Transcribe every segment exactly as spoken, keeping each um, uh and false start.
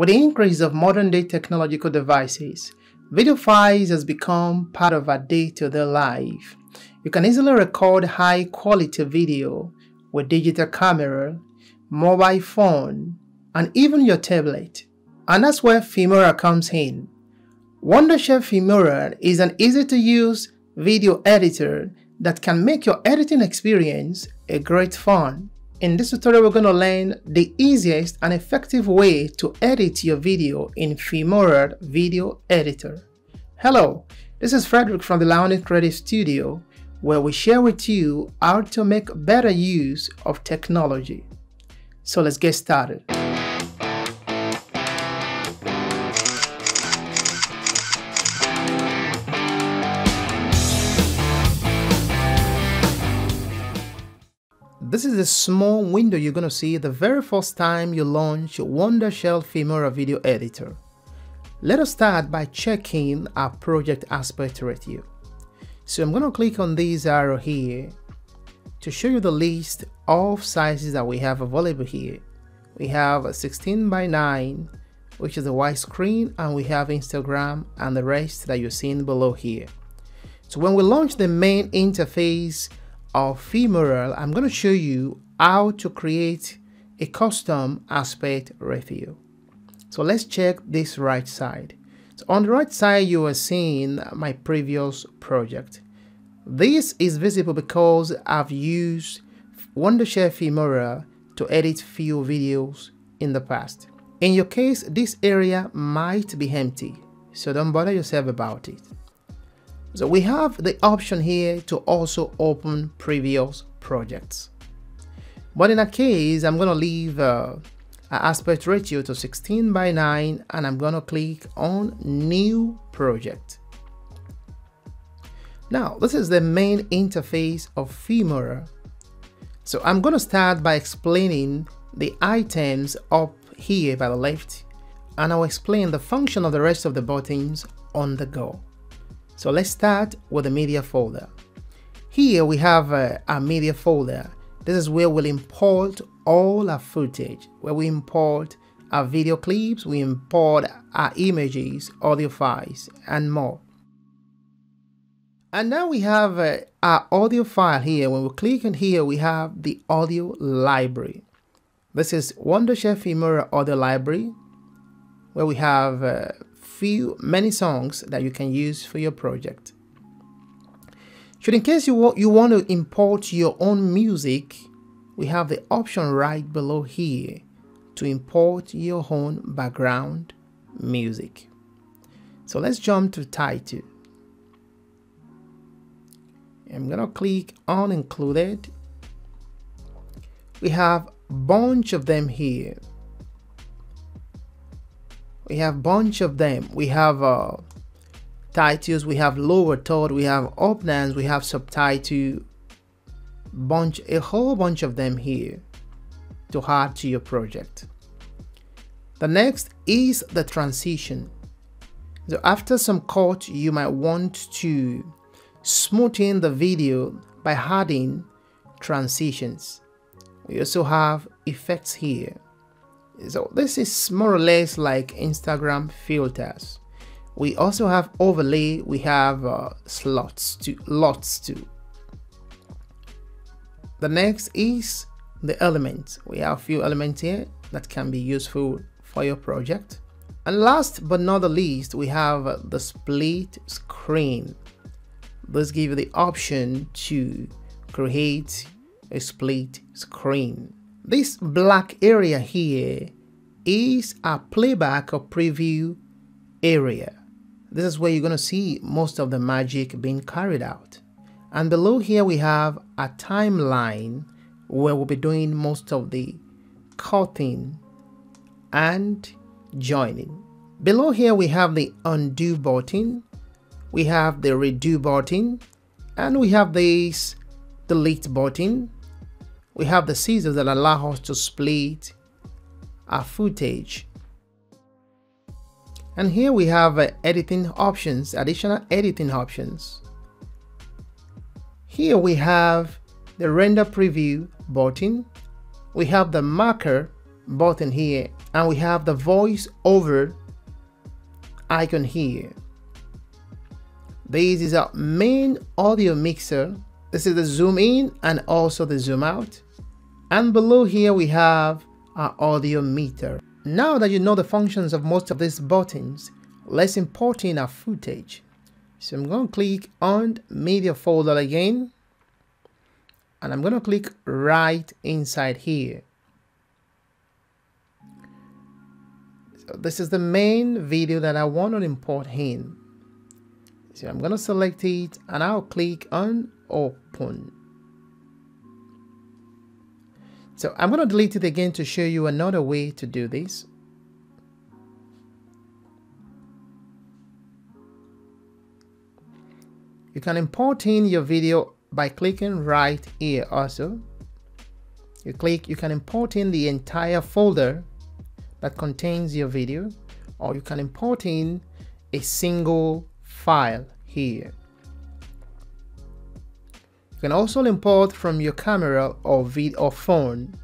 With the increase of modern-day technological devices, video files has become part of our day-to-day life. You can easily record high-quality video with digital camera, mobile phone, and even your tablet. And that's where Filmora comes in. Wondershare Filmora is an easy-to-use video editor that can make your editing experience a great fun. In this tutorial, we're going to learn the easiest and effective way to edit your video in Filmora Video Editor. Hello, this is Frederick from the Thelionics Creative Studio, where we share with you how to make better use of technology. So let's get started. This is a small window you're going to see the very first time you launch Wondershare Filmora Video Editor. Let us start by checking our project aspect ratio. So I'm going to click on this arrow here to show you the list of sizes that we have available here. We have a sixteen by nine, which is a widescreen, and we have Instagram and the rest that you're seeing below here. So when we launch the main interface of Filmora, I'm going to show you how to create a custom aspect ratio. So let's check this right side. So on the right side, you are seeing my previous project. This is visible because I've used Wondershare Filmora to edit few videos in the past. In your case, this area might be empty, so don't bother yourself about it. So we have the option here to also open previous projects. But in our case, I'm going to leave uh, our aspect ratio to sixteen by nine, and I'm going to click on New Project. Now, this is the main interface of Filmora. So I'm going to start by explaining the items up here by the left, and I'll explain the function of the rest of the buttons on the go. So let's start with the media folder. Here we have uh, our media folder. This is where we'll import all our footage, where we import our video clips, we import our images, audio files, and more. And now we have uh, our audio file here. When we click on here, we have the audio library. This is Wondershare Filmora Audio Library, where we have uh, few many songs that you can use for your project. Should in case you want you want to import your own music, we have the option right below here to import your own background music. So let's jump to title. I'm gonna click on included. We have a bunch of them here. We have a bunch of them. We have uh, titles, we have lower third, we have options, we have subtitle, bunch, a whole bunch of them here to add to your project. The next is the transition. So after some cut, you might want to smoothen the video by adding transitions. We also have effects here. So this is more or less like Instagram filters. We also have overlay, we have uh, slots to lots too. The next is the elements. We have a few elements here that can be useful for your project. And last but not the least, we have the split screen. This gives you the option to create a split screen. This black area here is a playback or preview area. This is where you're going to see most of the magic being carried out. And below here we have a timeline where we'll be doing most of the cutting and joining. Below here we have the undo button, we have the redo button, and we have this delete button. We have the scissors that allow us to split our footage. And here we have uh, editing options, additional editing options. Here we have the render preview button. We have the marker button here and we have the voice over icon here. This is our main audio mixer. This is the zoom in and also the zoom out. And below here we have our audio meter. Now that you know the functions of most of these buttons, let's import in our footage. So I'm going to click on media folder again, and I'm going to click right inside here. So this is the main video that I want to import in. So I'm going to select it and I'll click on open. So I'm going to delete it again to show you another way to do this. You can import in your video by clicking right here also. You click, you can import in the entire folder that contains your video, or you can import in a single file here. You can also import from your camera or vid or phone.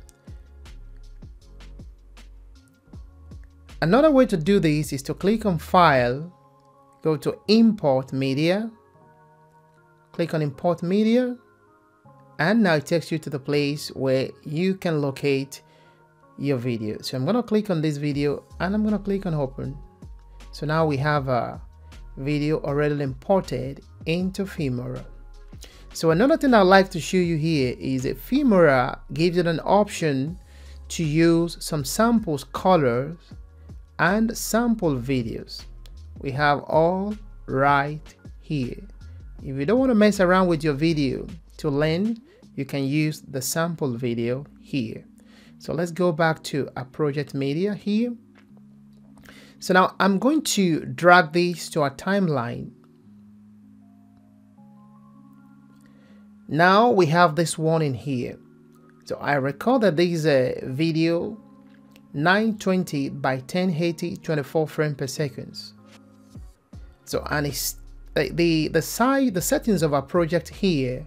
Another way to do this is to click on File, go to Import Media, click on Import Media, and now it takes you to the place where you can locate your video. So I'm going to click on this video and I'm going to click on Open. So now we have a video already imported into Filmora. So another thing I'd like to show you here is that Filmora gives you an option to use some samples, colors, and sample videos. We have all right here. If you don't want to mess around with your video to learn, you can use the sample video here. So let's go back to our project media here. So now I'm going to drag this to our timeline. Now we have this one in here. So I recorded this uh, video nine twenty by ten eighty, twenty-four frames per second. So and it's, the, the, the size, the settings of our project here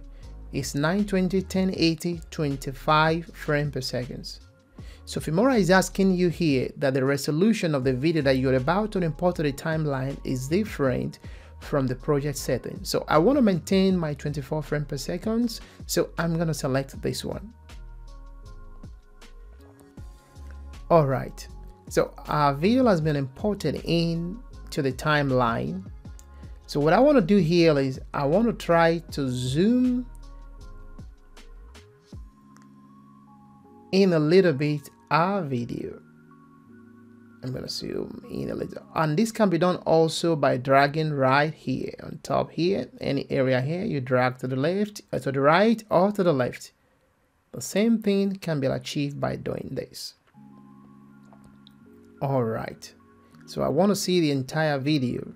is nine twenty, ten eighty, twenty-five frames per second. So Filmora is asking you here that the resolution of the video that you're about to import to the timeline is different from the project setting. So I want to maintain my twenty-four frames per second, so I'm going to select this one. All right, so our video has been imported in to the timeline. So what I want to do here is I want to try to zoom in a little bit our video. I'm going to zoom in a little, and this can be done also by dragging right here on top here, any area here, you drag to the left or to the right or to the left. The same thing can be achieved by doing this. All right, so I want to see the entire video.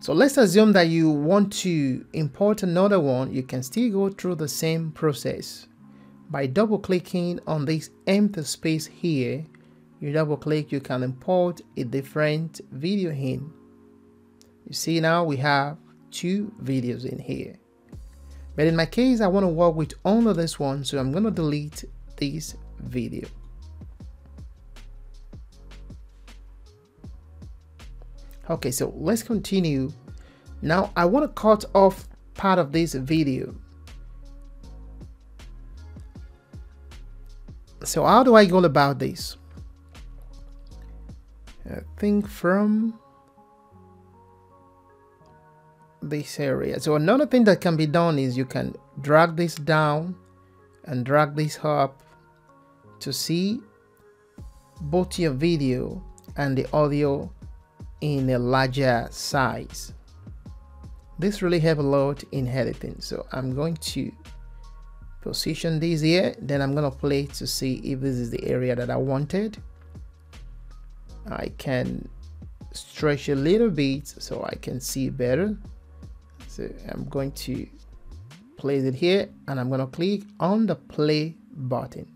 So let's assume that you want to import another one. You can still go through the same process by double clicking on this empty space here. You double click, you can import a different video in. You see now we have two videos in here. But in my case, I want to work with only this one, so I'm going to delete this video. Okay, so let's continue. Now I want to cut off part of this video. So how do I go about this? I think from this area. So another thing that can be done is you can drag this down and drag this up to see both your video and the audio in a larger size. This really helps a lot in editing. So I'm going to position this here, then I'm going to play to see if this is the area that I wanted. I can stretch a little bit so I can see better. So I'm going to place it here and I'm going to click on the play button.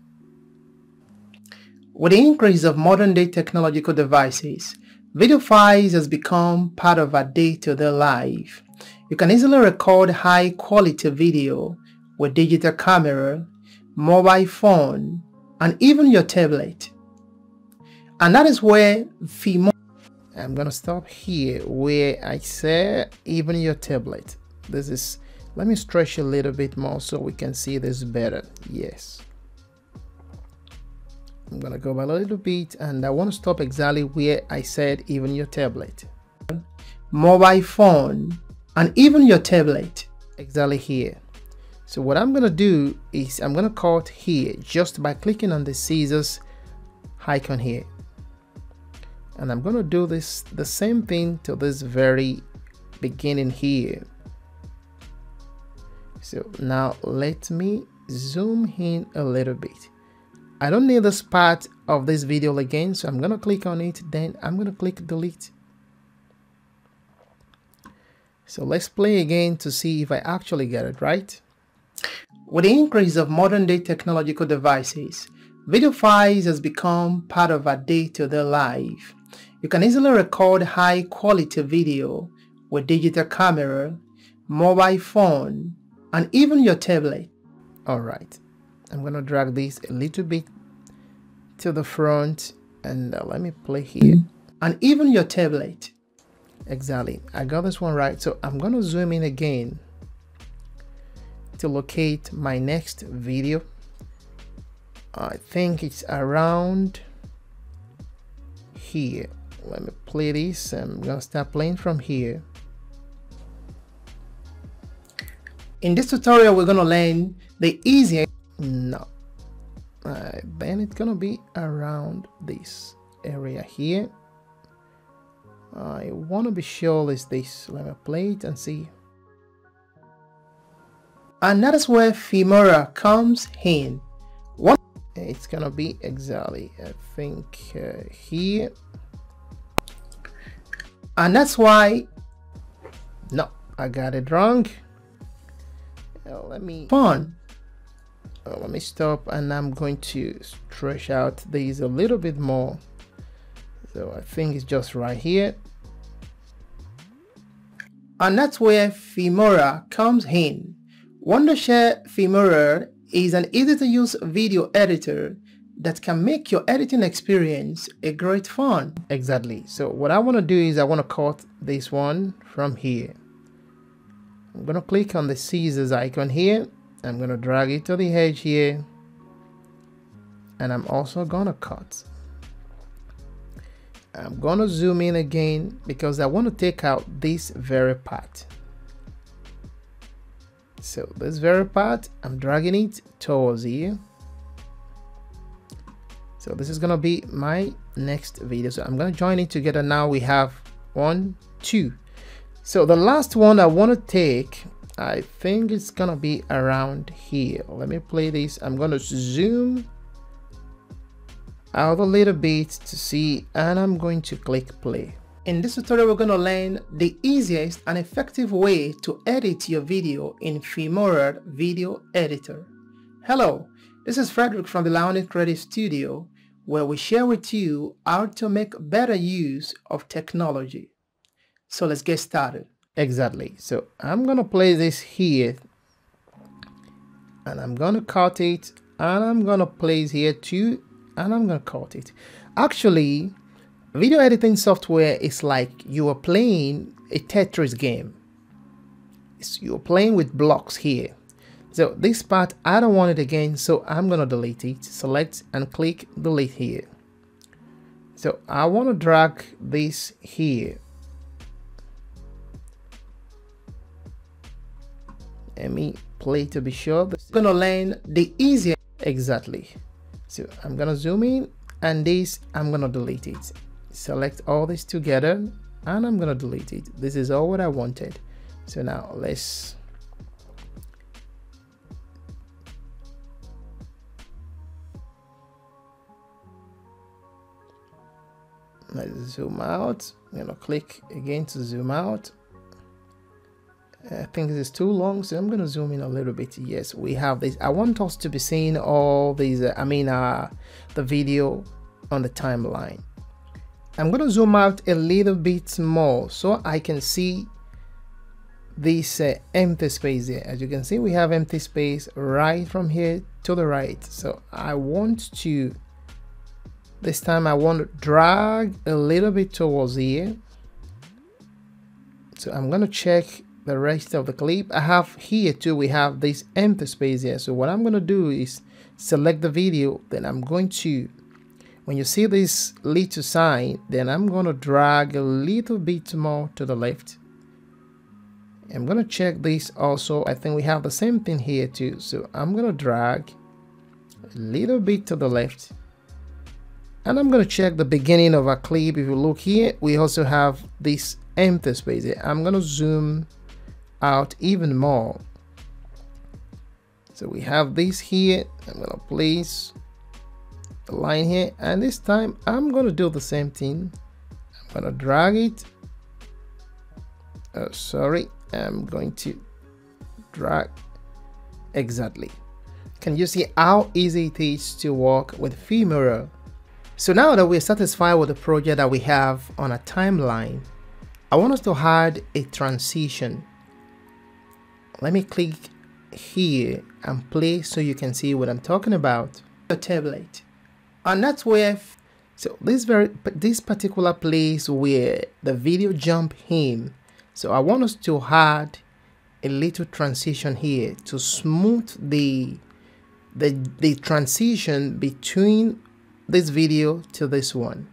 With the increase of modern day technological devices, video files has become part of our day-to-day life. You can easily record high quality video with digital camera, mobile phone, and even your tablet. And that is where Filmora. I'm gonna stop here where I say even your tablet. This is, let me stretch a little bit more so we can see this better. Yes. I'm gonna go by a little bit, and I want to stop exactly where I said even your tablet. Mobile phone and even your tablet, exactly here. So what I'm gonna do is I'm gonna cut here just by clicking on the scissors icon here, and I'm gonna do this the same thing to this very beginning here. So now let me zoom in a little bit. I don't need this part of this video again, so I'm gonna click on it, then I'm gonna click delete. So let's play again to see if I actually get it right. With the increase of modern day technological devices, video files has become part of our day-to-day life. You can easily record high quality video with digital camera, mobile phone, and even your tablet. All right, I'm gonna drag this a little bit to the front, and uh, let me play here. And even your tablet. Exactly, I got this one right. So I'm gonna zoom in again to locate my next video. I think it's around here. Let me play this. I'm gonna start playing from here. In this tutorial, we're gonna learn the easier. No, uh, then it's gonna be around this area here. I want to be sure is this. Let me play it and see. And that is where Filmora comes in. One, it's gonna be exactly, I think, uh, here. And that's why. No, I got it wrong. Now let me fun. Now let me stop, and I'm going to stretch out these a little bit more. So I think it's just right here. And that's where Filmora comes in. Wondershare Filmora is an easy-to-use video editor that can make your editing experience a great fun. Exactly. So what I want to do is I want to cut this one from here. I'm going to click on the scissors icon here. I'm going to drag it to the edge here. And I'm also going to cut. I'm gonna zoom in again because I want to take out this very part. So this very part, I'm dragging it towards here. So this is gonna be my next video. So I'm gonna join it together. Now we have one, two. So the last one I want to take, I think it's gonna be around here. Let me play this. I'm gonna zoom out a little bit to see, and I'm going to click play. In this tutorial, we're going to learn the easiest and effective way to edit your video in Filmora Video Editor. Hello, this is Frederick from the Thelionics Creative Studio, where we share with you how to make better use of technology. So let's get started. Exactly. So I'm going to play this here, and I'm going to cut it, and I'm going to place here too. And I'm gonna cut it. Actually, video editing software is like you are playing a Tetris game. It's you're playing with blocks here. So this part, I don't want it again, so I'm gonna delete it. Select and click delete here. So I want to drag this here. Let me play to be sure. It's gonna learn the easier. Exactly. So I'm gonna zoom in, and this, I'm gonna delete it. Select all this together, and I'm gonna delete it. This is all what I wanted. So now let's let's zoom out. I'm gonna click again to zoom out. I think this is too long, so I'm going to zoom in a little bit. Yes, we have this. I want us to be seeing all these, uh, I mean, uh, the video on the timeline. I'm going to zoom out a little bit more so I can see this uh, empty space here. As you can see, we have empty space right from here to the right. So I want to This time I want to drag a little bit towards here. So I'm going to check the rest of the clip. I have here too, we have this empty space here. So what I'm going to do is select the video. Then I'm going to, when you see this little sign, then I'm going to drag a little bit more to the left. I'm going to check this also. I think we have the same thing here too. So I'm going to drag a little bit to the left. And I'm going to check the beginning of our clip. If you look here, we also have this empty space here. I'm going to zoom out even more. So we have this here. I'm going to place the line here. And this time I'm going to do the same thing. I'm going to drag it. Oh, sorry. I'm going to drag exactly. Can you see how easy it is to work with Filmora? So now that we're satisfied with the project that we have on a timeline, I want us to add a transition. Let me click here and play so you can see what I'm talking about. The tablet, and that's where. So this very this particular place where the video jump in. So I want us to add a little transition here to smooth the the the transition between this video to this one.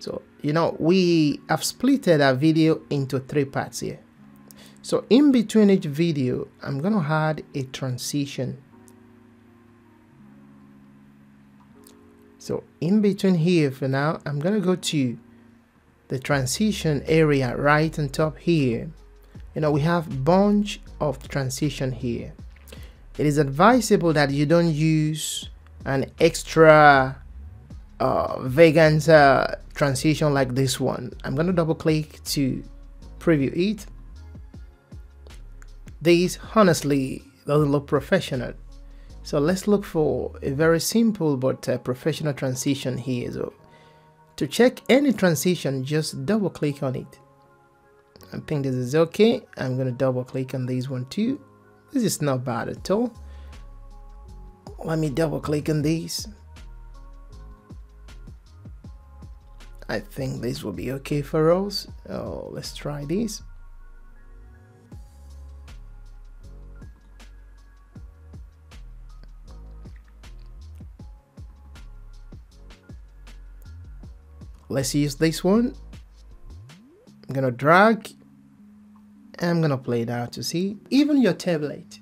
So you know we have splitted our video into three parts here. So in between each video I'm gonna add a transition. So in between here for now I'm gonna go to the transition area right on top here. You know we have a bunch of transition here. It is advisable that you don't use an extra uh vegan uh, transition like this one. I'm going to double click to preview it. This honestly doesn't look professional, so let's look for a very simple but uh, professional transition here. So to check any transition, just double click on it. I think this is okay. I'm going to double click on this one too. This is not bad at all. Let me double click on this. I think this will be okay for us. Oh, let's try this. Let's use this one. I'm gonna drag. I'm gonna play it out to see. Even your tablet.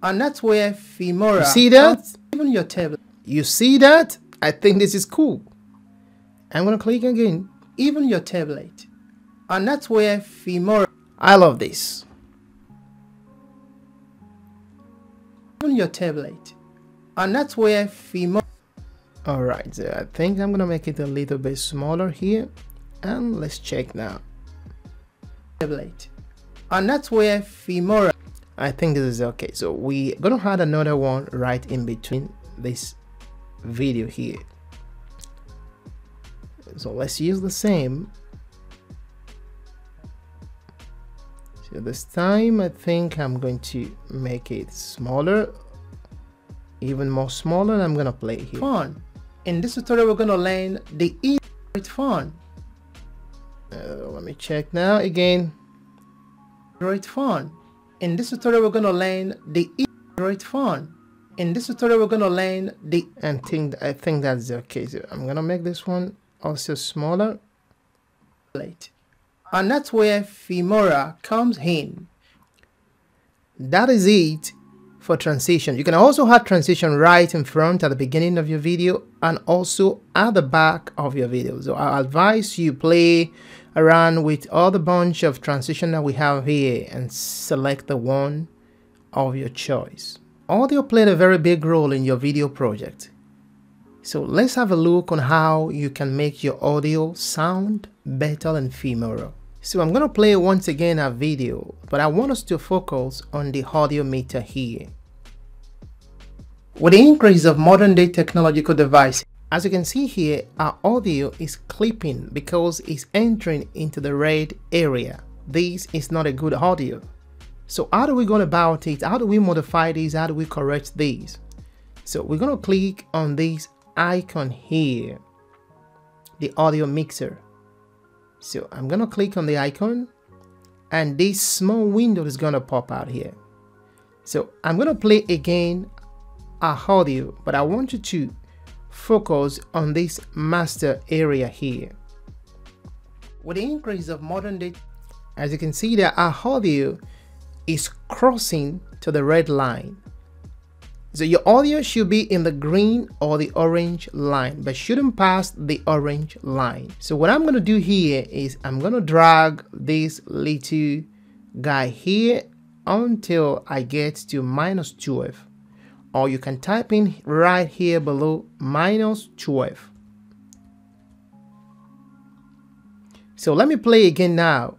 And that's where Filmora. You see that? Even your tablet. You see that? I think this is cool. I'm going to click again. Even your tablet. And that's where Filmora. I love this. Even your tablet. And that's where Filmora. Alright, so I think I'm going to make it a little bit smaller here. And let's check now. Tablet. And that's where Filmora. I think this is okay. So we're going to add another one right in between this video here. So let's use the same. So this time I think I'm going to make it smaller, even more smaller, and I'm going to play here. Fun. In this tutorial we're going to learn the e fun. Uh, let me check now again. Great fun. In this tutorial we're going to learn the e great fun. In this tutorial we're going to learn the and think I think that's okay. So I'm going to make this one also smaller. And that's where Filmora comes in. That is it for transition. You can also have transition right in front at the beginning of your video and also at the back of your video. So I advise you play around with all the bunch of transition that we have here and select the one of your choice. Audio played a very big role in your video project. So let's have a look on how you can make your audio sound better in Filmora. So I'm going to play once again a video, but I want us to focus on the audio meter here. With the increase of modern day technological devices, as you can see here, our audio is clipping because it's entering into the red area. This is not a good audio. So how do we go about it? How do we modify this? How do we correct this? So we're going to click on this icon here. the audio mixer. So I'm gonna click on the icon and this small window is gonna pop out here. So I'm gonna play again our audio, but I want you to focus on this master area here. With the increase of modern day, as you can see that our audio is crossing to the red line. So your audio should be in the green or the orange line, but shouldn't pass the orange line. So what I'm going to do here is I'm going to drag this little guy here until I get to minus twelve, or you can type in right here below minus twelve. So let me play again now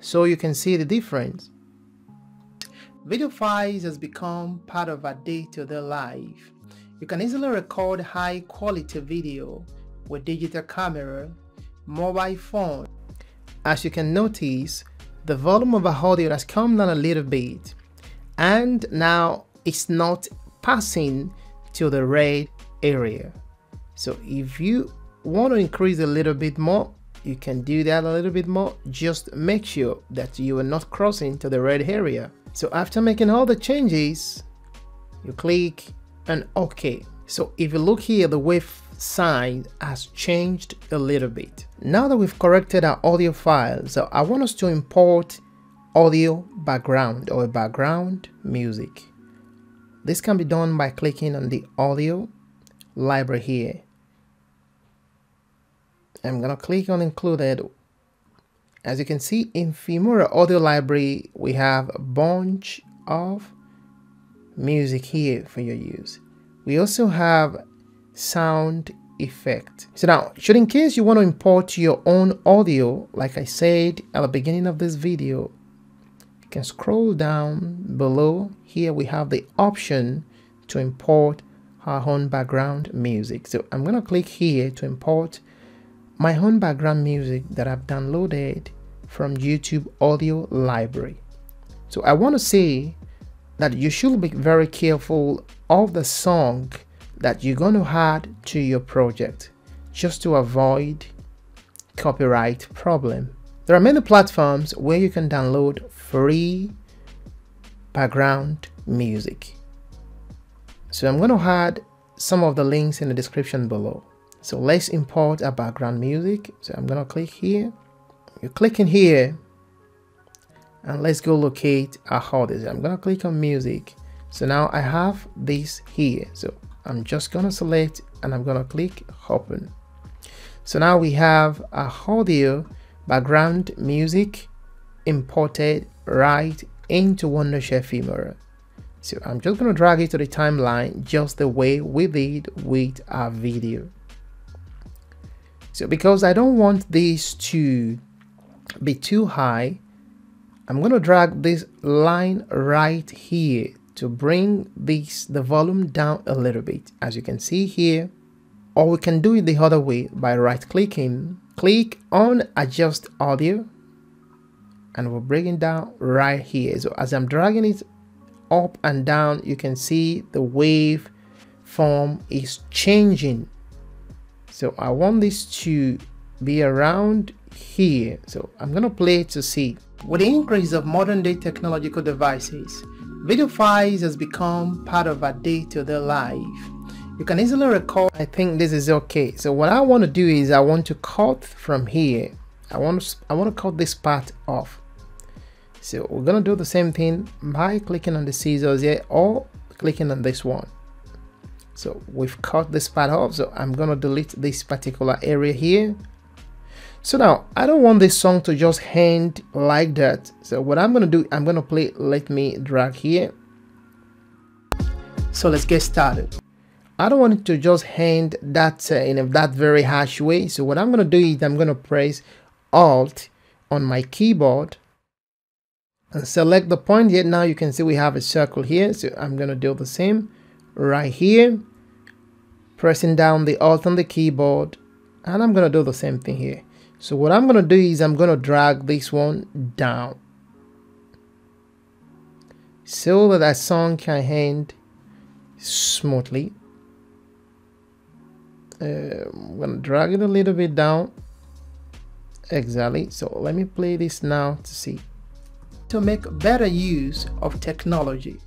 so you can see the difference. Video files has become part of our day-to-day life. You can easily record high-quality video with digital camera, mobile phone. As you can notice, the volume of our audio has come down a little bit, and now it's not passing to the red area. So if you want to increase a little bit more, you can do that a little bit more. Just make sure that you are not crossing to the red area. So after making all the changes, you click on OK. So if you look here, the wave size has changed a little bit. Now that we've corrected our audio file, so I want us to import audio background or background music. This can be done by clicking on the audio library here. I'm gonna click on included. As you can see, in Filmora Audio Library, we have a bunch of music here for your use. We also have sound effect. So now, should in case you want to import your own audio, like I said at the beginning of this video, you can scroll down below. Here we have the option to import our own background music. So I'm gonna click here to import my own background music that I've downloaded from YouTube audio library. So I want to say that you should be very careful of the song that you're going to add to your project, just to avoid copyright problem. There are many platforms where you can download free background music. So I'm going to add some of the links in the description below. So let's import our background music. So I'm gonna click here. You click in here and let's go locate our audio. I'm gonna click on music. So now I have this here. So I'm just gonna select and I'm gonna click open. So now we have our audio background music imported right into Wondershare Filmora. So I'm just gonna drag it to the timeline just the way we did with our video. So because I don't want this to be too high, I'm going to drag this line right here to bring this the volume down a little bit, as you can see here. Or we can do it the other way by right clicking, click on adjust audio, and we'll bring it down right here. So as I'm dragging it up and down, you can see the wave form is changing. So I want this to be around here. So I'm gonna play to see. With the increase of modern day technological devices, video files has become part of our day-to-day life. You can easily record. I think this is okay. So what I wanna do is I want to cut from here. I want to, I wanna cut this part off. So we're gonna do the same thing by clicking on the scissors here or clicking on this one. So we've cut this part off, so I'm gonna delete this particular area here. So now I don't want this song to just end like that. So what I'm gonna do, I'm gonna play, let me drag here. So let's get started. I don't want it to just end that uh, in that very harsh way. So what I'm gonna do is I'm gonna press Alt on my keyboard and select the point here. Now you can see we have a circle here, so I'm gonna do the same. Right here, pressing down the Alt on the keyboard, and I'm gonna do the same thing here. So what I'm gonna do is I'm gonna drag this one down so that our song can end smoothly. uh, I'm gonna drag it a little bit down. Exactly. So let me play this now to see. To make better use of technology.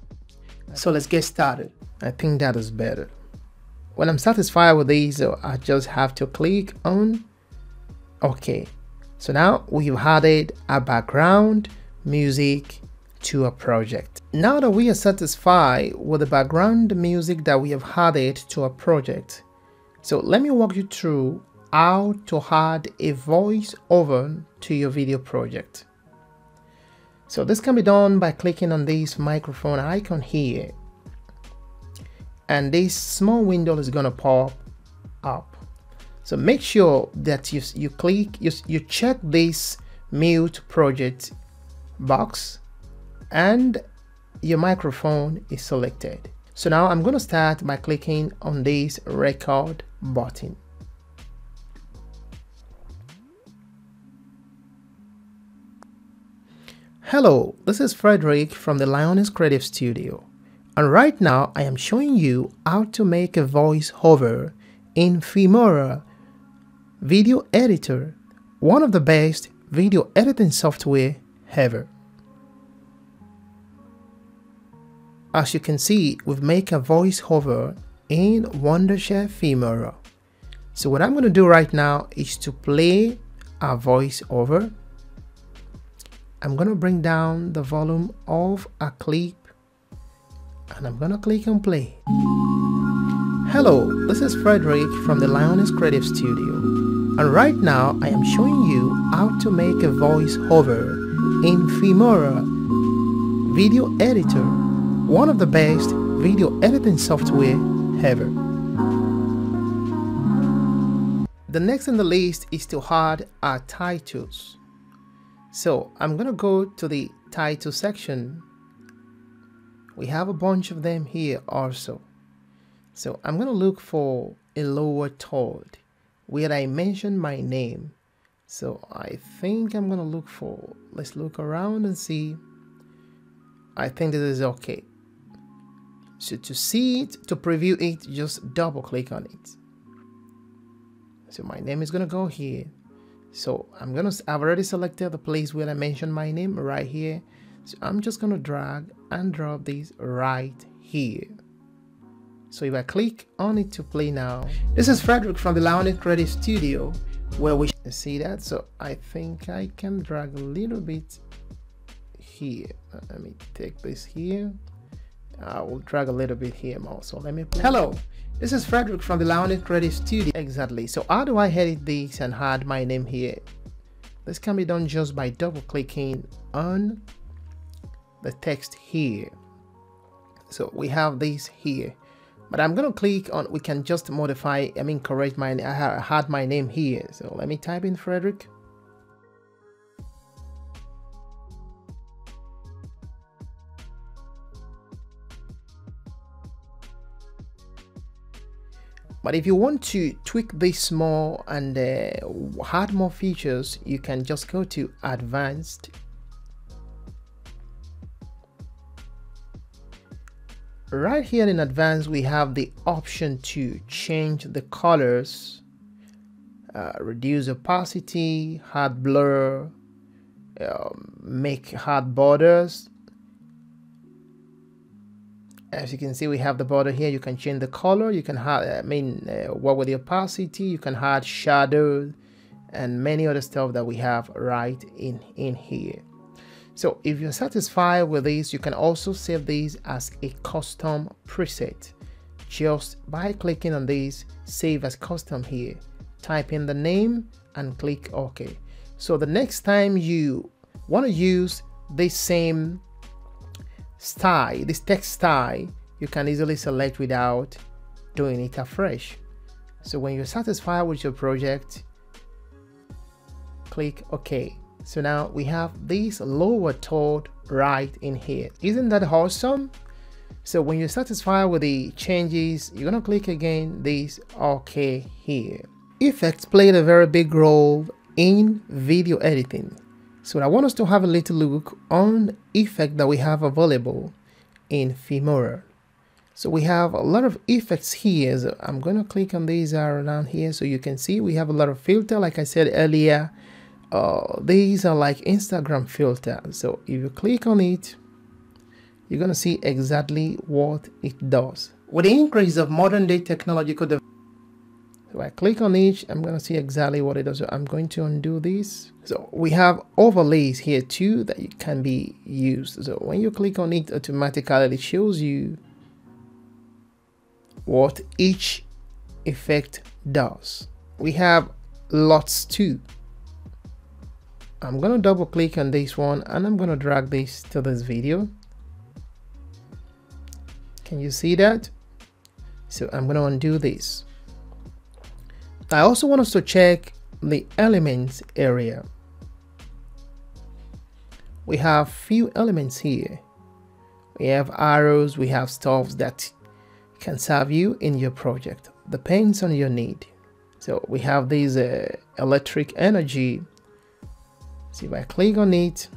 So let's get started. I think that is better. When I'm satisfied with these, I just have to click on OK. So now we've added a background music to a project. Now that we are satisfied with the background music that we have added to a project, so let me walk you through how to add a voiceover to your video project. So this can be done by clicking on this microphone icon here. And this small window is gonna pop up. So make sure that you, you click, you, you check this mute project box and your microphone is selected. So now I'm gonna start by clicking on this record button. Hello, this is Frederick from the Thelionics Creative Studio. And right now I am showing you how to make a voiceover in Filmora video editor, one of the best video editing software ever. As you can see, we've made a voiceover in Wondershare Filmora. So what I'm going to do right now is to play a voiceover. I'm going to bring down the volume of a clip. And I'm gonna click on play. Hello, this is Frederick from the Thelionics Creative Studio, and right now I am showing you how to make a voiceover in Filmora video editor, one of the best video editing software ever. The next in the list is to add our titles. So I'm gonna go to the title section. We have a bunch of them here also. So I'm gonna look for a lower third where I mention my name. So I think I'm gonna look for, let's look around and see. I think this is okay. So to see it, to preview it, just double click on it. So my name is gonna go here. So I'm gonna, I've already selected the place where I mentioned my name right here. So I'm just gonna drag and drop this right here. So if I click on it to play now, this is Frederick from the Thelionics Creative Studio, where we see that. So I think I can drag a little bit here. Let me take this here. I will drag a little bit here more. So let me play. Hello, this is Frederick from the Thelionics Creative Studio. Exactly. So how do I edit this and add my name here? This can be done just by double clicking on the text here. So we have this here, but I'm gonna click on, we can just modify, I mean correct my, I had my name here. So let me type in Frederick. But if you want to tweak this more and uh, add more features, you can just go to advanced, right here in advance. We have the option to change the colors, uh, reduce opacity, hard blur, uh, make hard borders. As you can see, we have the border here. You can change the color, you can hard, I mean uh, what with the opacity, you can add shadows and many other stuff that we have right in in here. So if you're satisfied with this, you can also save these as a custom preset just by clicking on this save as custom here. Type in the name and click OK. So the next time you want to use this same style, this text style, you can easily select without doing it afresh. So when you're satisfied with your project, click OK. So now we have this lower third right in here. Isn't that awesome? So when you're satisfied with the changes, you're gonna click again this OK here. Effects played a very big role in video editing. So I want us to have a little look on effect that we have available in Filmora. So we have a lot of effects here. So I'm going to click on these are down here. So you can see we have a lot of filter. Like I said earlier, uh, these are like Instagram filter. So if you click on it, you're going to see exactly what it does. With the increase of modern day technological development, so I click on each, I'm going to see exactly what it does. So I'm going to undo this. So we have overlays here too that can be used. So when you click on it, automatically it shows you what each effect does. We have lots too. I'm going to double click on this one and I'm going to drag this to this video. Can you see that? So I'm going to undo this. I also want us to check the elements area. We have few elements here. We have arrows, we have stuff that can serve you in your project, depends on your need. So we have this uh, electric energy. So if I click on it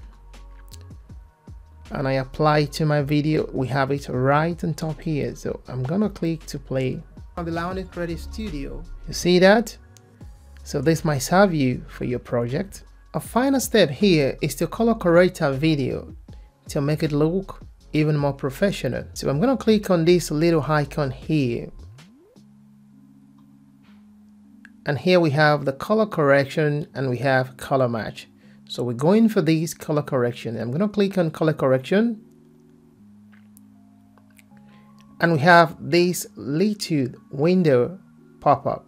and I apply to my video, we have it right on top here. So I'm gonna click to play. The Thelionics Creative Studio. You see that? So this might serve you for your project. A final step here is to color correct our video to make it look even more professional. So I'm going to click on this little icon here. And here we have the color correction and we have color match. So we're going for this color correction. I'm going to click on color correction. And we have this little window pop up.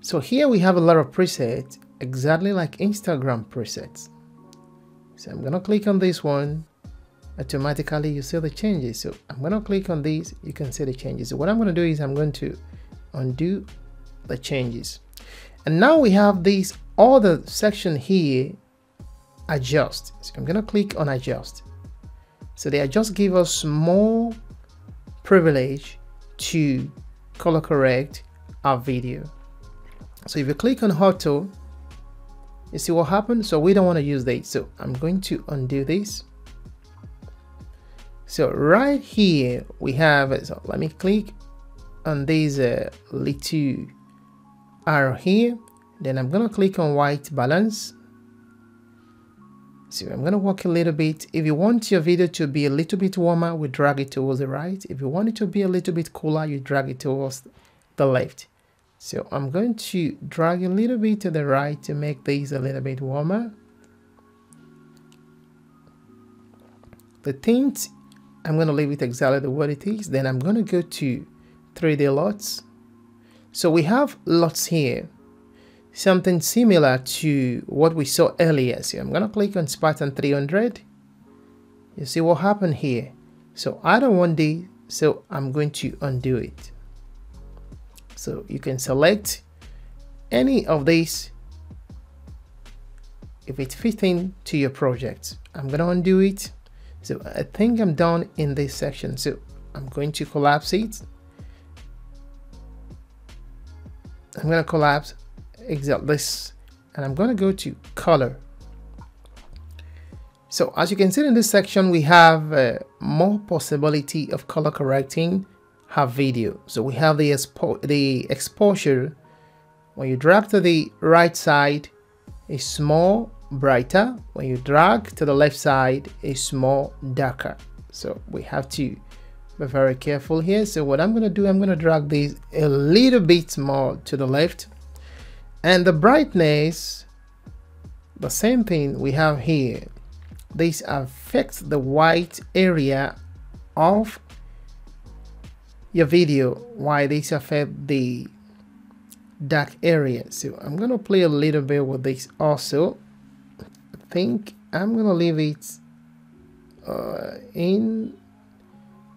So here we have a lot of presets, exactly like Instagram presets. So I'm gonna click on this one. Automatically you see the changes. So I'm gonna click on these, you can see the changes. So what I'm gonna do is I'm going to undo the changes. And now we have this other section here, adjust. So I'm gonna click on adjust. So they adjust give us more privilege to color correct our video. So if you click on auto, you see what happened. So we don't want to use that. So I'm going to undo this. So right here we have, so let me click on this uh, little arrow here. Then I'm going to click on white balance. So I'm going to walk a little bit. If you want your video to be a little bit warmer, we drag it towards the right. If you want it to be a little bit cooler, you drag it towards the left. So I'm going to drag a little bit to the right to make these a little bit warmer. The tint, I'm going to leave it exactly the way it is. Then I'm going to go to three D L U Ts. So we have L U Ts here. Something similar to what we saw earlier. So I'm going to click on Spartan three hundred. You see what happened here. So I don't want this, so I'm going to undo it. So you can select any of these if it fits in to your project. I'm going to undo it. So I think I'm done in this section. So I'm going to collapse it. I'm going to collapse Excel this, and I'm going to go to color. So as you can see in this section, we have uh, more possibility of color correcting our video. So we have the expo the exposure. When you drag to the right side, it's more brighter. When you drag to the left side, it's more darker. So we have to be very careful here. So what I'm going to do, I'm going to drag this a little bit more to the left. And the brightness, the same thing we have here. This affects the white area of your video, while this affects the dark area. So I'm going to play a little bit with this also. I think I'm going to leave it uh, in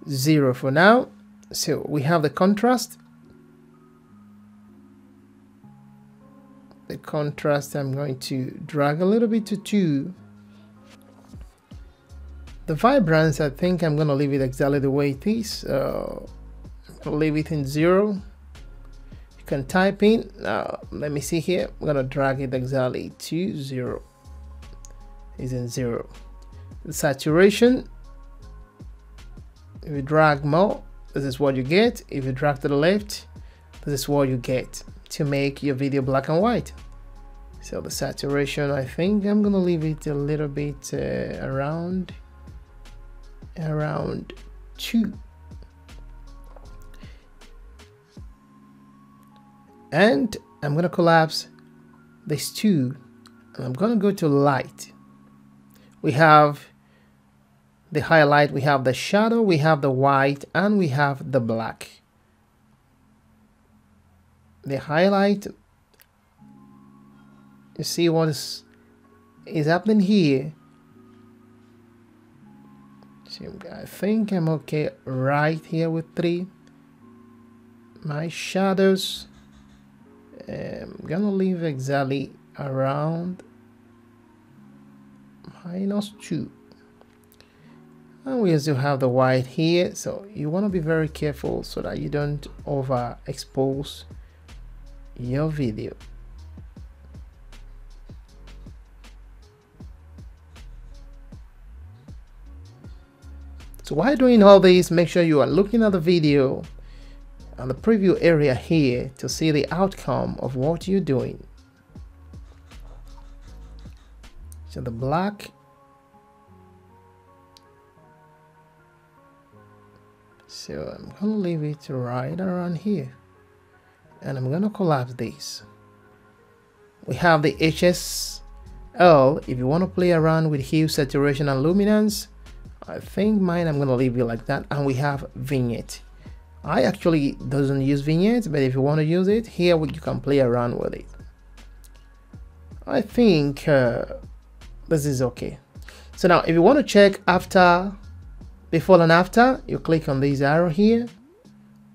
zero for now. So we have the contrast. The contrast, I'm going to drag a little bit to two. The vibrance, I think I'm going to leave it exactly the way it is. Uh, I'll leave it in zero. You can type in. Uh, let me see here. I'm going to drag it exactly to zero. It's in zero. The saturation, if we drag more, This is what you get. If you drag to the left, this is what you get to make your video black and white. So the saturation, I think I'm gonna leave it a little bit uh, around around two. And I'm gonna collapse these two and I'm gonna go to light. We have the highlight, we have the shadow, we have the white, and we have the black. The highlight, you see what is, is happening here. So I think I'm okay right here with three. My shadows, I'm gonna leave exactly around minus two. And we also have the white here, so you want to be very careful so that you don't overexpose your video. So while doing all this, make sure you are looking at the video and the preview area here to see the outcome of what you're doing. So the black, so I'm gonna leave it right around here and I'm gonna collapse this. We have the H S L. If you want to play around with hue, saturation and luminance, I think mine I'm gonna leave it like that. And we have vignette. I actually doesn't use vignettes, but if you want to use it here, you can play around with it. I think uh, this is okay. So now if you want to check after, before and after, you click on this arrow here.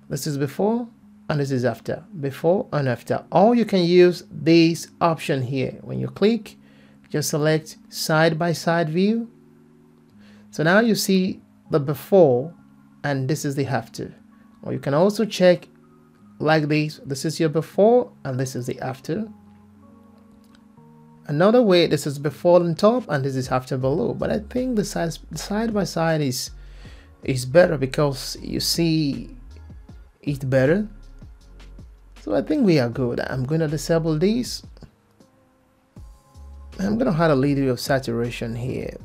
This is before and this is after, before and after. Or you can use this option here. When you click, just select side by side view. So now you see the before and this is the after. Or you can also check like this. This is your before and this is the after. Another way, this is before on top and this is after below, but I think the size, side by side is is better because you see it better. So I think we are good. I'm going to disable this. I'm going to add a little bit of saturation here.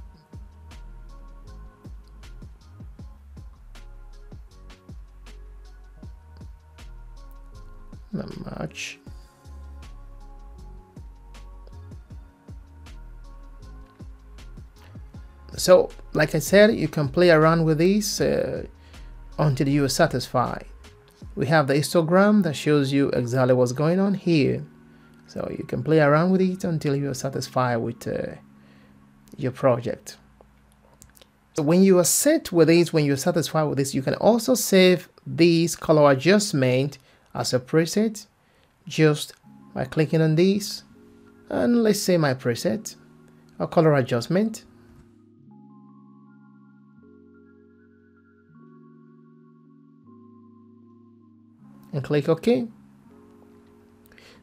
Not much. So, like I said, you can play around with this uh, until you are satisfied. We have the histogram that shows you exactly what's going on here. So you can play around with it until you are satisfied with uh, your project. So when you are set with this, when you're satisfied with this, you can also save this color adjustment as a preset just by clicking on this. And let's say my preset or color adjustment. And click OK.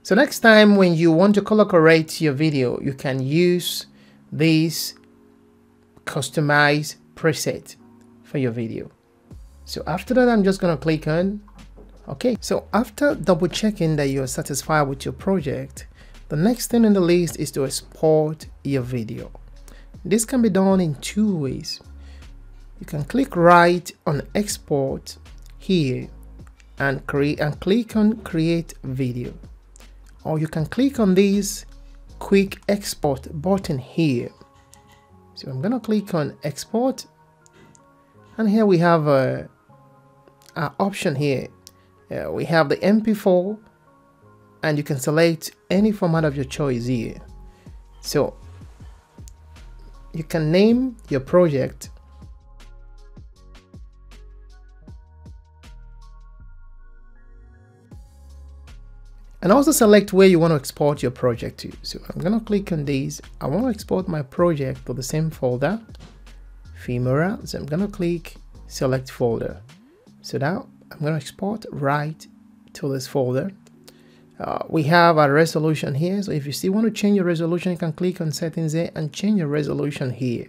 So next time when you want to color correct your video, you can use this customize preset for your video. So after that, I'm just gonna click on OK. So after double checking that you're satisfied with your project, the next thing in the list is to export your video. This can be done in two ways. You can click right on export here and create and click on create video, or you can click on this quick export button here. So I'm gonna click on export, and here we have a, a option here. Uh, we have the M P four and you can select any format of your choice here. So you can name your project. And also select where you want to export your project to. So I'm going to click on these. I want to export my project to the same folder, Filmora. So I'm going to click select folder. So now I'm going to export right to this folder. Uh, we have a resolution here. So if you still want to change your resolution, you can click on settings there and change your resolution here.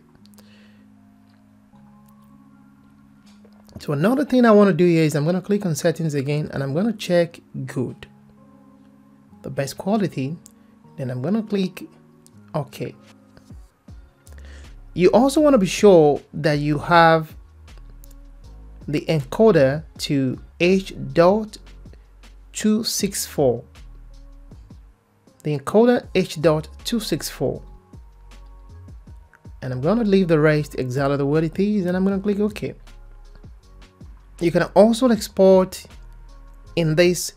So another thing I want to do here is I'm going to click on settings again, and I'm going to check good, the best quality. Then I'm going to click OK. You also want to be sure that you have the encoder to H dot two six four. The encoder H dot two six four. And I'm going to leave the rest exactly the way it is, and I'm going to click OK. You can also export in this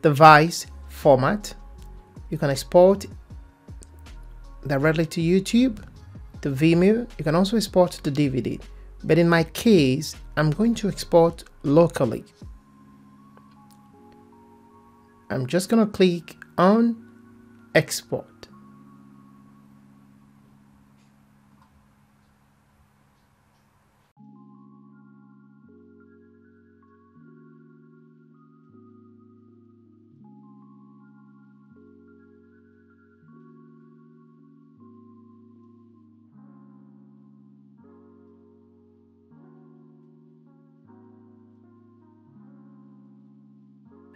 device format. You can export directly to YouTube, to Vimeo. You can also export to D V D. But in my case, I'm going to export locally. I'm just going to click on export.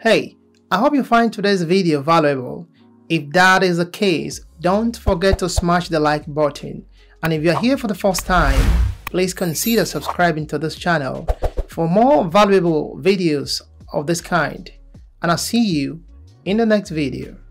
Hey, I hope you find today's video valuable. If that is the case, don't forget to smash the like button. And if you're here for the first time, please consider subscribing to this channel for more valuable videos of this kind. And I'll see you in the next video.